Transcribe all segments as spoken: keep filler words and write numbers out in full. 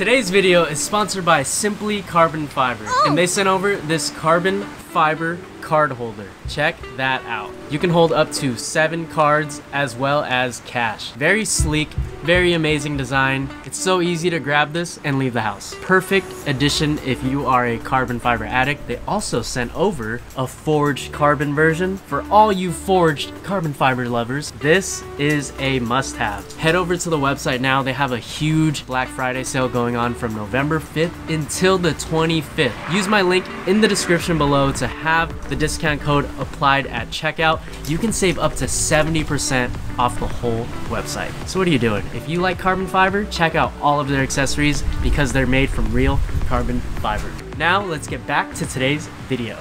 Today's video is sponsored by Simply Carbon Fiber, oh. and they sent over this carbon fiber card holder. Check that out. You can hold up to seven cards as well as cash. Very sleek, very amazing design. It's so easy to grab this and leave the house. Perfect addition if you are a carbon fiber addict. They also sent over a forged carbon version. For all you forged carbon fiber lovers, this is a must-have. Head over to the website now. They have a huge Black Friday sale going on from November fifth until the twenty-fifth. Use my link in the description below to have the discount code applied at checkout. You can save up to seventy percent off the whole website. So what are you doing? If you like carbon fiber, check out all of their accessories because they're made from real carbon fiber. Now let's get back to today's video.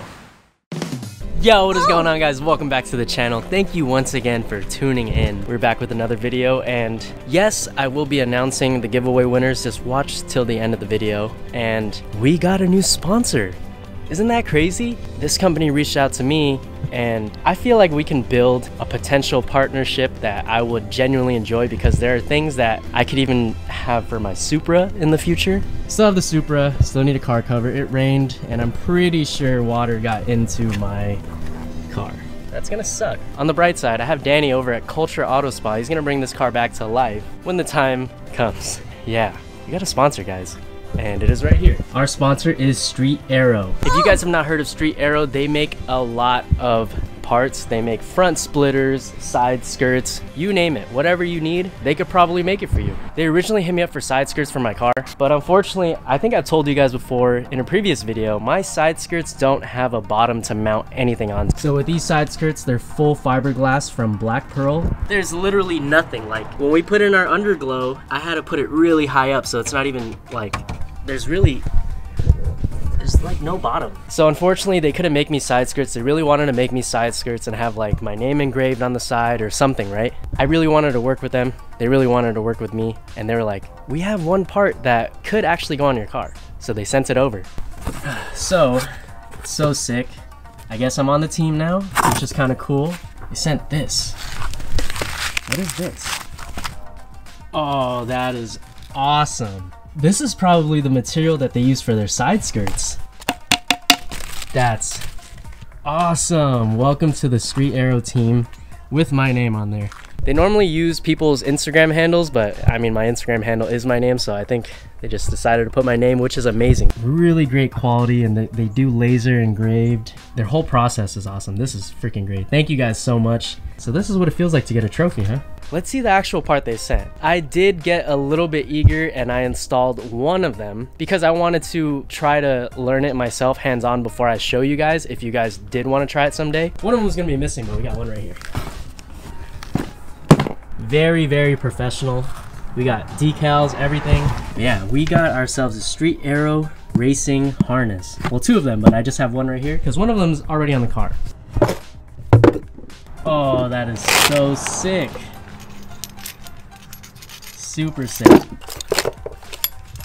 Yo, what is going on, guys? Welcome back to the channel. Thank you once again for tuning in. We're back with another video, and yes, I will be announcing the giveaway winners. Just watch till the end of the video. And we got a new sponsor. Isn't that crazy? This company reached out to me, and I feel like we can build a potential partnership that I would genuinely enjoy, because there are things that I could even have for my Supra in the future. Still have the Supra, still need a car cover. It rained, and I'm pretty sure water got into my car. That's gonna suck. On the bright side, I have Danny over at Culture Auto Spa. He's gonna bring this car back to life when the time comes. Yeah, you got a sponsor, guys. And it is right here. Our sponsor is Street Aero. If you guys have not heard of Street Aero, they make a lot of parts. They make front splitters, side skirts, you name it. Whatever you need, they could probably make it for you. They originally hit me up for side skirts for my car, but unfortunately, I think I've told you guys before in a previous video, my side skirts don't have a bottom to mount anything on. So with these side skirts, they're full fiberglass from Black Pearl. There's literally nothing. Like, when we put in our underglow, I had to put it really high up, so it's not even like... There's really, there's like no bottom. So unfortunately, they couldn't make me side skirts. They really wanted to make me side skirts and have like my name engraved on the side or something, right? I really wanted to work with them. They really wanted to work with me. And they were like, we have one part that could actually go on your car. So they sent it over. So, so sick. I guess I'm on the team now, which is kind of cool. They sent this. What is this? Oh, that is awesome. This is probably the material that they use for their side skirts. That's awesome. Welcome to the Street Aero team with my name on there. They normally use people's Instagram handles, but I mean, my Instagram handle is my name, so I think they just decided to put my name, which is amazing. Really great quality, and they, they do laser engraved. Their whole process is awesome. This is freaking great. Thank you guys so much. So this is what it feels like to get a trophy, huh? Let's see the actual part they sent. I did get a little bit eager and I installed one of them because I wanted to try to learn it myself hands-on before I show you guys, if you guys did want to try it someday. One of them was gonna be missing, but we got one right here. Very, very professional. We got decals, everything. Yeah, we got ourselves a Street Aero racing harness. Well, two of them, but I just have one right here because one of them's already on the car. Oh, that is so sick. Super sick.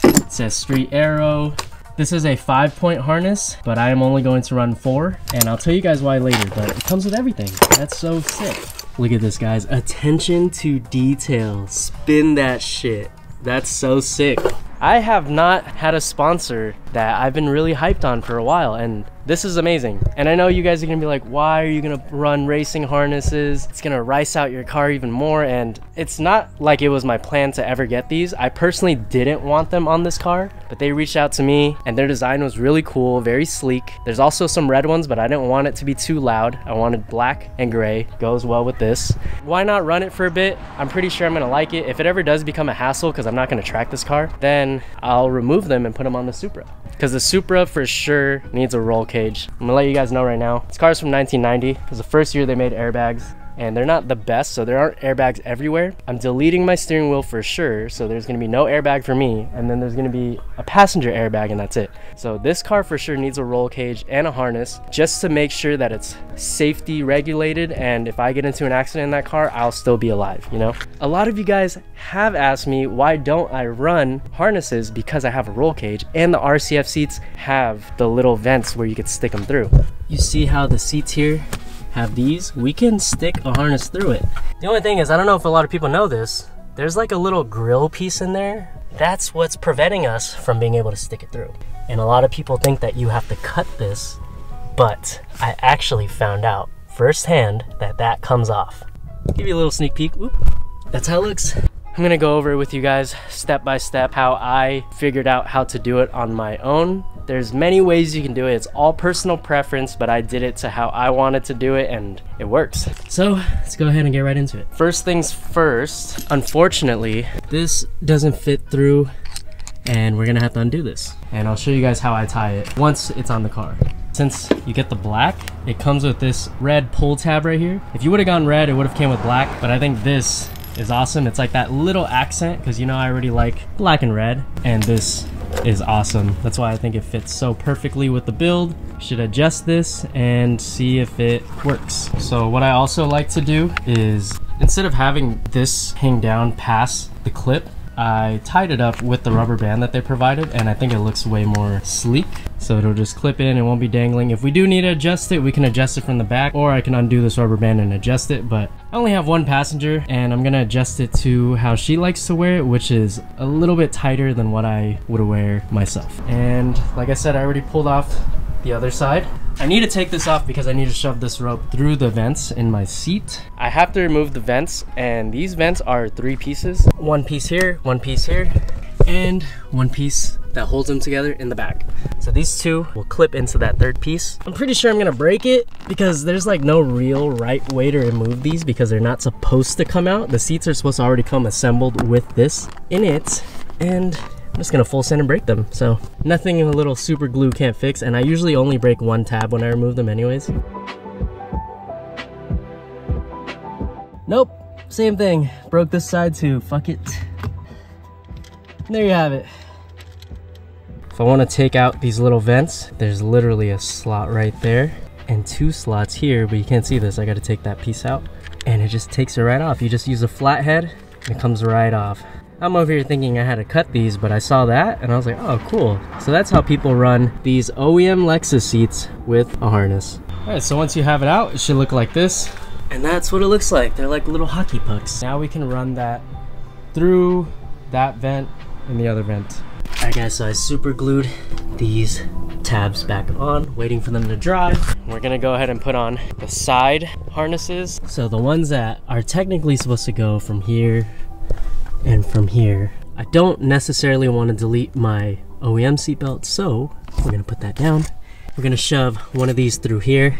It says Street Aero. This is a five point harness, but I am only going to run four, and I'll tell you guys why later, but it comes with everything. That's so sick. Look at this, guys. Attention to detail. Spin that shit. That's so sick. I have not had a sponsor that I've been really hyped on for a while, and this is amazing. And I know you guys are gonna be like, why are you gonna run racing harnesses? It's gonna rice out your car even more. And it's not like it was my plan to ever get these. I personally didn't want them on this car, but they reached out to me and their design was really cool, very sleek. There's also some red ones, but I didn't want it to be too loud. I wanted black and gray. Goes well with this. Why not run it for a bit? I'm pretty sure I'm gonna like it. If it ever does become a hassle, because I'm not gonna track this car, then I'll remove them and put them on the Supra. Because the Supra for sure needs a roll cage. I'm gonna let you guys know right now. This car is from nineteen ninety. It was the first year they made airbags, and they're not the best, so there aren't airbags everywhere. I'm deleting my steering wheel for sure, so there's gonna be no airbag for me, and then there's gonna be a passenger airbag, and that's it. So this car for sure needs a roll cage and a harness just to make sure that it's safety regulated, and if I get into an accident in that car, I'll still be alive, you know? A lot of you guys have asked me, why don't I run harnesses? Because I have a roll cage, and the R C F seats have the little vents where you could stick them through. You see how the seats here have these? We can stick a harness through it. The only thing is, I don't know if a lot of people know this, there's like a little grill piece in there. that's what's preventing us from being able to stick it through. And a lot of people think that you have to cut this, but I actually found out firsthand that that comes off. Give you a little sneak peek. Oop. That's how it looks. I'm gonna go over with you guys step by step how I figured out how to do it on my own. There's many ways you can do it. It's all personal preference, but I did it to how I wanted to do it and it works. So let's go ahead and get right into it. First things first, unfortunately, this doesn't fit through and we're gonna have to undo this. And I'll show you guys how I tie it once it's on the car. Since you get the black, it comes with this red pull tab right here. If you would have gone red, it would have came with black, but I think this is awesome. It's like that little accent, because you know I already like black and red, and this is awesome. That's why I think it fits so perfectly with the build. Should adjust this and see if it works. So what I also like to do is, instead of having this hang down past the clip, I tied it up with the rubber band that they provided, and I think it looks way more sleek. So it'll just clip in, it won't be dangling. If we do need to adjust it, we can adjust it from the back, or I can undo this rubber band and adjust it, but I only have one passenger, and I'm gonna adjust it to how she likes to wear it, which is a little bit tighter than what I would wear myself. And like I said, I already pulled off the other side. I need to take this off because I need to shove this rope through the vents in my seat. I have to remove the vents, and these vents are three pieces. One piece here, one piece here, and one piece that holds them together in the back. So these two will clip into that third piece. I'm pretty sure I'm gonna break it because there's like no real right way to remove these because they're not supposed to come out. The seats are supposed to already come assembled with this in it, and I'm just gonna full send and break them. So nothing in a little super glue can't fix, and I usually only break one tab when I remove them anyways. Nope, same thing. Broke this side too, fuck it. And there you have it. If I wanna take out these little vents, there's literally a slot right there and two slots here, but you can't see this. I gotta take that piece out and it just takes it right off. You just use a flathead and it comes right off. I'm over here thinking I had to cut these, but I saw that and I was like, oh, cool. So that's how people run these O E M Lexus seats with a harness. All right, so once you have it out, it should look like this. And that's what it looks like. They're like little hockey pucks. Now we can run that through that vent and the other vent. All right guys, so I super glued these tabs back on, waiting for them to dry. We're gonna go ahead and put on the side harnesses. So the ones that are technically supposed to go from here and from here. I don't necessarily want to delete my O E M seatbelt, so we're gonna put that down. We're gonna shove one of these through here,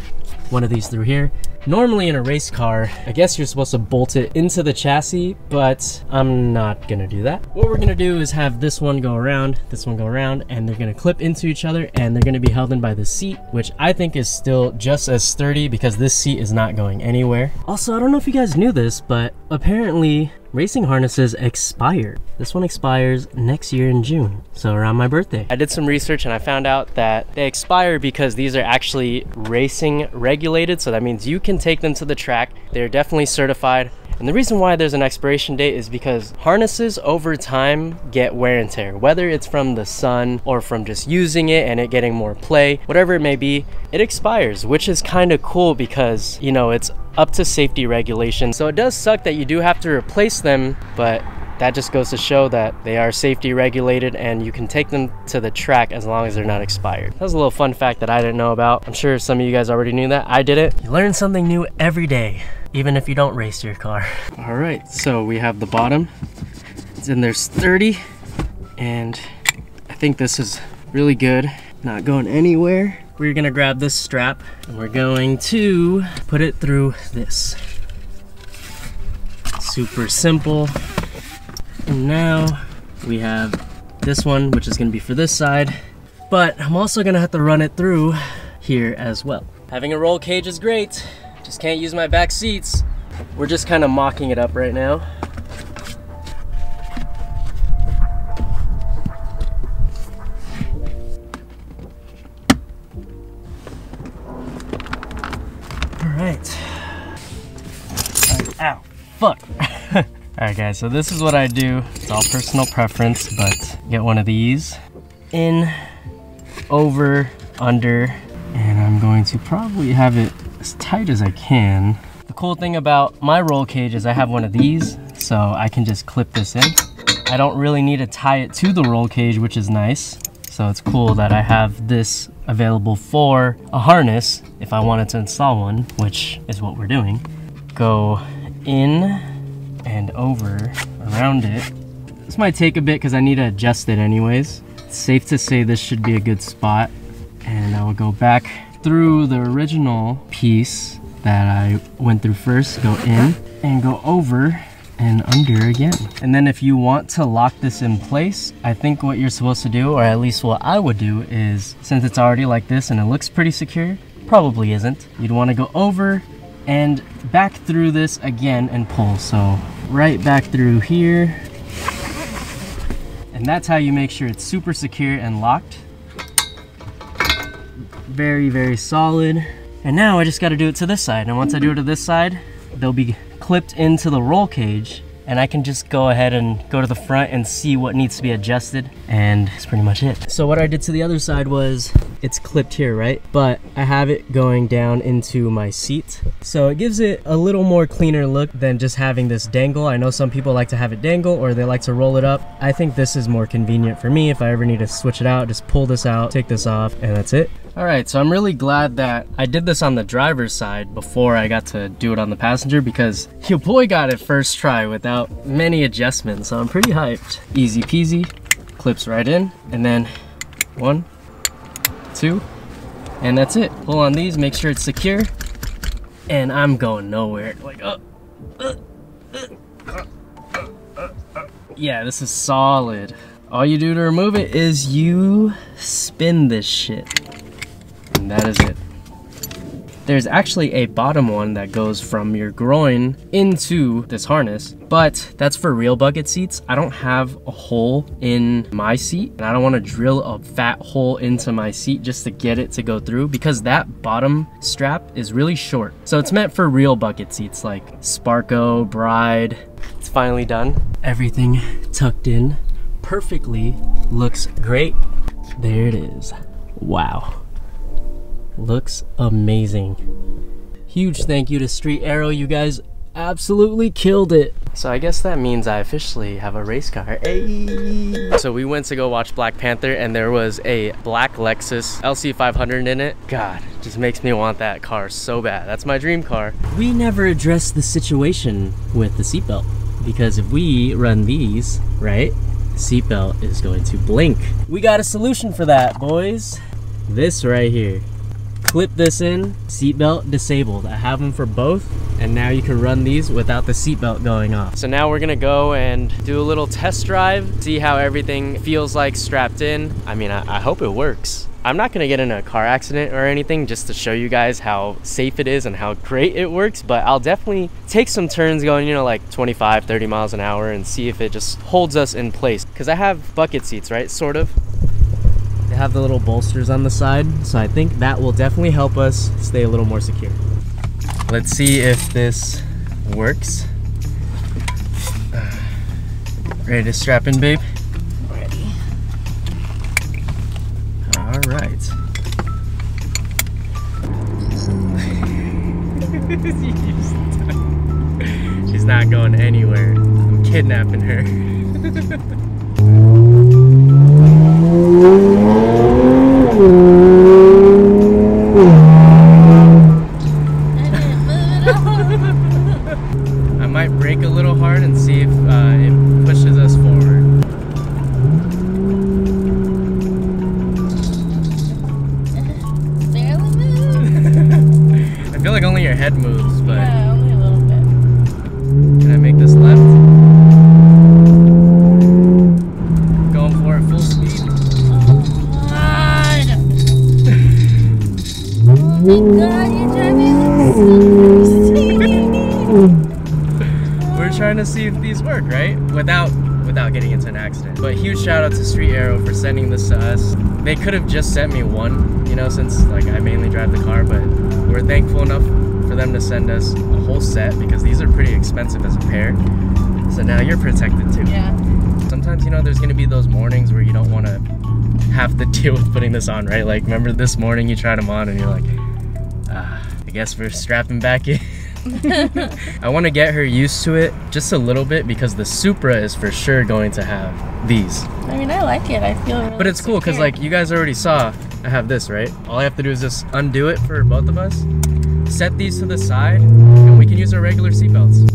one of these through here. Normally in a race car, I guess you're supposed to bolt it into the chassis, but I'm not gonna do that. What we're gonna do is have this one go around, this one go around, and they're gonna clip into each other, and they're gonna be held in by the seat, which I think is still just as sturdy because this seat is not going anywhere. Also, I don't know if you guys knew this, but apparently racing harnesses expire. This one expires next year in June, so around my birthday. I did some research and I found out that they expire because these are actually racing regulated, so that means you can take them to the track. They're definitely certified. And the reason why there's an expiration date is because harnesses over time get wear and tear, whether it's from the sun or from just using it and it getting more play, whatever it may be, it expires, which is kind of cool because, you know, it's up to safety regulations. So it does suck that you do have to replace them, but that just goes to show that they are safety regulated and you can take them to the track as long as they're not expired. That was a little fun fact that I didn't know about. I'm sure some of you guys already knew that. I didn't. You learn something new every day, even if you don't race your car. All right, so we have the bottom. It's in there sturdy, and I think this is really good. Not going anywhere. We're gonna grab this strap and we're going to put it through this. Super simple. And now we have this one, which is gonna be for this side, but I'm also gonna have to run it through here as well. Having a roll cage is great. Just can't use my back seats. We're just kind of mocking it up right now. Alright. Ow. Fuck. Alright guys, so this is what I do. It's all personal preference, but get one of these. In, over, under, and I'm going to probably have it as tight as I can. The cool thing about my roll cage is I have one of these, so I can just clip this in. I don't really need to tie it to the roll cage, which is nice. So it's cool that I have this available for a harness if I wanted to install one, which is what we're doing. Go in and over around it. This might take a bit because I need to adjust it anyways. It's safe to say this should be a good spot. And I will go back through the original piece that I went through first, go in and go over and under again. And then if you want to lock this in place, I think what you're supposed to do, or at least what I would do, is since it's already like this and it looks pretty secure, probably isn't, you'd want to go over and back through this again and pull. So right back through here. And that's how you make sure it's super secure and locked. Very, very solid. And now I just got to do it to this side. And once I do it to this side, they'll be clipped into the roll cage, and I can just go ahead and go to the front and see what needs to be adjusted, and that's pretty much it. So what I did to the other side was, it's clipped here, right? But I have it going down into my seat. So it gives it a little more cleaner look than just having this dangle. I know some people like to have it dangle or they like to roll it up. I think this is more convenient for me. If I ever need to switch it out, just pull this out, take this off, and that's it. All right, so I'm really glad that I did this on the driver's side before I got to do it on the passenger, because your boy got it first try without many adjustments, so I'm pretty hyped. Easy peasy, clips right in, and then one, two, and that's it. Pull on these, make sure it's secure, and I'm going nowhere. Like, uh, uh, uh, uh, uh, uh. Yeah, this is solid. All you do to remove it is you spin this shit. And that is it. There's actually a bottom one that goes from your groin into this harness, but that's for real bucket seats. I don't have a hole in my seat, and I don't want to drill a fat hole into my seat just to get it to go through, because that bottom strap is really short. So it's meant for real bucket seats like Sparco, Bride. It's finally done. Everything tucked in perfectly. Looks great. There it is. Wow. Looks amazing. Huge thank you to Street Aero. You guys absolutely killed it. So I guess that means I officially have a race car. Hey. So we went to go watch Black Panther, and there was a black Lexus L C five hundred in it. God, it just makes me want that car so bad. That's my dream car. We never addressed the situation with the seatbelt, because if we run these, right, the seatbelt is going to blink. We got a solution for that, boys. This right here. Clip this in, seatbelt disabled. I have them for both, and now you can run these without the seatbelt going off. So now we're gonna go and do a little test drive, see how everything feels like strapped in. I mean, I, I hope it works. I'm not gonna get in a car accident or anything, just to show you guys how safe it is and how great it works, but I'll definitely take some turns going, you know, like twenty-five, thirty miles an hour, and see if it just holds us in place. Because I have bucket seats, right, sort of. Have the little bolsters on the side, so I think that will definitely help us stay a little more secure. Let's see if this works. Ready to strap in, babe? Ready. All right. She's not going anywhere. I'm kidnapping her. Shout out to Street Aero for sending this to us. They could have just sent me one, you know, since like I mainly drive the car, but we're thankful enough for them to send us a whole set, because these are pretty expensive as a pair. So now you're protected too. Yeah. Sometimes, you know, there's gonna be those mornings where you don't want to have to deal with putting this on, right? Like, remember this morning you tried them on and you're like, ah, I guess we're strapping back in. I want to get her used to it just a little bit because the Supra is for sure going to have these. I mean, I like it. I feel really But it's secure. Cool because, like, you guys already saw I have this, right? All I have to do is just undo it for both of us, set these to the side, and we can use our regular seatbelts.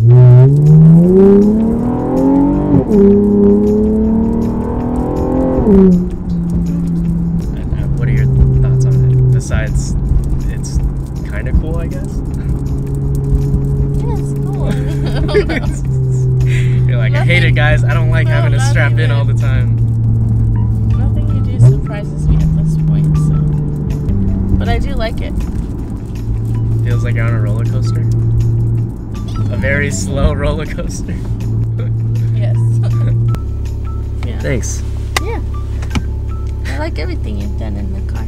Besides, it's kind of cool, I guess. Yeah, it's cool. You're like, nothing, I hate it, guys. I don't like no, having it strapped in all the time. Nothing you do surprises me at this point, so. But I do like it. Feels like you're on a roller coaster. A very slow roller coaster. Yes. Yeah. Thanks. Yeah. I like everything you've done in the car.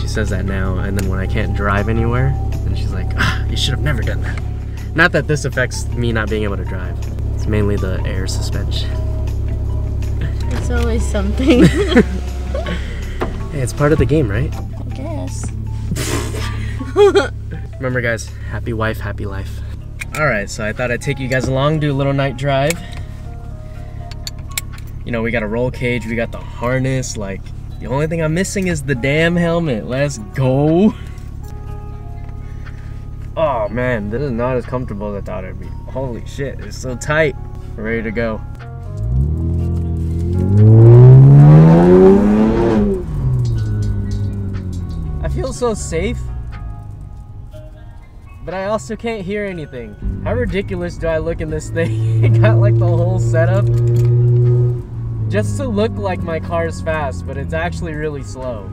She says that now, and then when I can't drive anywhere, and she's like, ah, you should have never done that. Not that this affects me not being able to drive. It's mainly the air suspension. It's always something. Hey, it's part of the game, right? I guess. Remember, guys, happy wife, happy life. All right, so I thought I'd take you guys along, do a little night drive. You know, we got a roll cage, we got the harness, like, the only thing I'm missing is the damn helmet. Let's go. Oh man, this is not as comfortable as I thought it'd be. Holy shit, it's so tight. We're ready to go. I feel so safe, but I also can't hear anything. How ridiculous do I look in this thing? It got like the whole setup just to look like my car is fast, but it's actually really slow.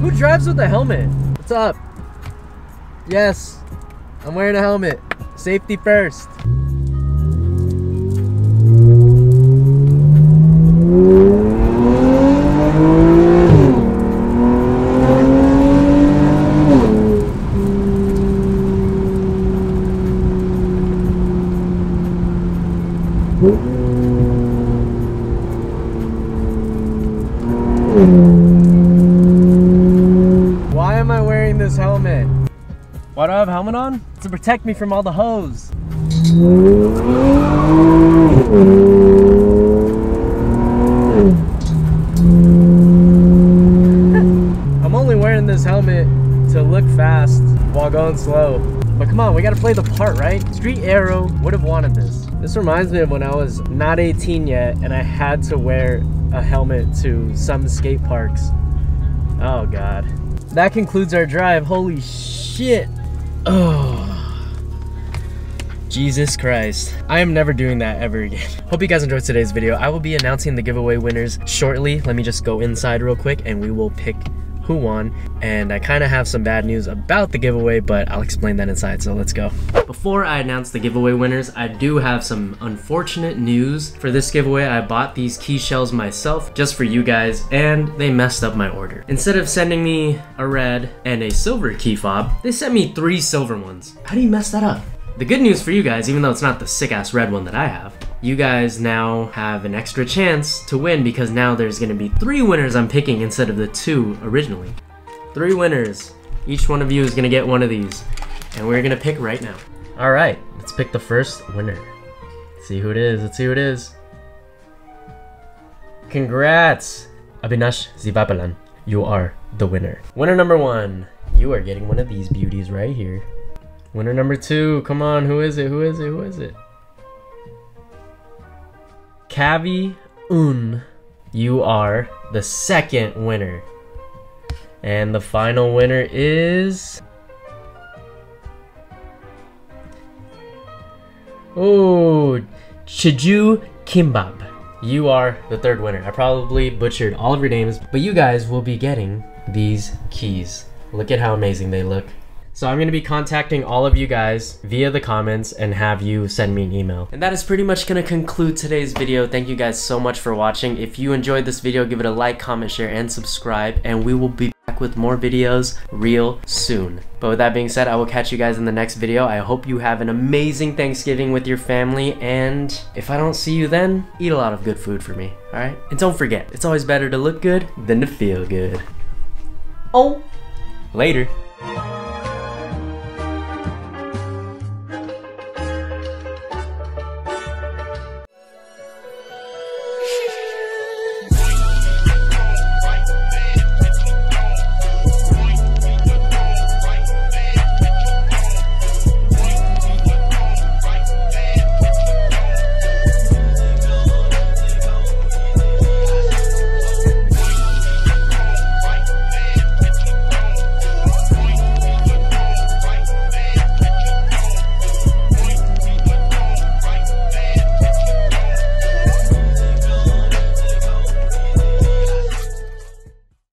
Who drives with a helmet? What's up? Yes, I'm wearing a helmet. Safety first. Why do I have a helmet on? It's to protect me from all the hose. I'm only wearing this helmet to look fast while going slow. But come on, we gotta play the part, right? Street Aero would have wanted this. This reminds me of when I was not eighteen yet and I had to wear a helmet to some skate parks. Oh God. That concludes our drive. Holy shit. Oh, Jesus Christ. I am never doing that ever again. Hope you guys enjoyed today's video. I will be announcing the giveaway winners shortly. Let me just go inside real quick and we will pick who won. And I kind of have some bad news about the giveaway, but I'll explain that inside, so let's go. Before I announce the giveaway winners, I do have some unfortunate news. For this giveaway, I bought these key shells myself just for you guys, and they messed up my order. Instead of sending me a red and a silver key fob, they sent me three silver ones. How do you mess that up? The good news for you guys, even though it's not the sick-ass red one that I have, you guys now have an extra chance to win because now there's gonna be three winners I'm picking instead of the two originally. Three winners. Each one of you is gonna get one of these. And we're gonna pick right now. All right, let's pick the first winner. Let's see who it is, let's see who it is. Congrats, Abhinash Zivapalan. You are the winner. Winner number one, you are getting one of these beauties right here. Winner number two, come on, who is it, who is it, who is it? Kavi Un, you are the second winner. And the final winner is... Oh, Chiju Kimbab. You are the third winner. I probably butchered all of your names, but you guys will be getting these keys. Look at how amazing they look. So I'm going to be contacting all of you guys via the comments and have you send me an email. And that is pretty much going to conclude today's video. Thank you guys so much for watching. If you enjoyed this video, give it a like, comment, share, and subscribe. And we will be back with with more videos real soon. But with that being said, I will catch you guys in the next video. I hope you have an amazing Thanksgiving with your family, and if I don't see you then, eat a lot of good food for me, all right? And don't forget, it's always better to look good than to feel good. Oh, later.